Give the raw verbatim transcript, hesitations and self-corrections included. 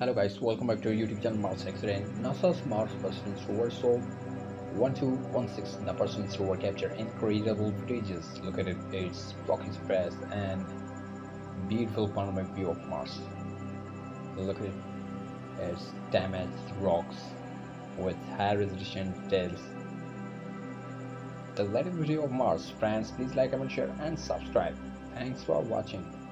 Hello guys, welcome back to our YouTube channel Mars X-ray. NASA's Mars Perseverance rover saw one two one six, the Perseverance rover captured incredible footages. Look at it, its rocky surface and beautiful panoramic view of Mars. Look at it, it's damaged rocks with high resolution details. The latest video of Mars. Friends, please like, comment, share and subscribe. Thanks for watching.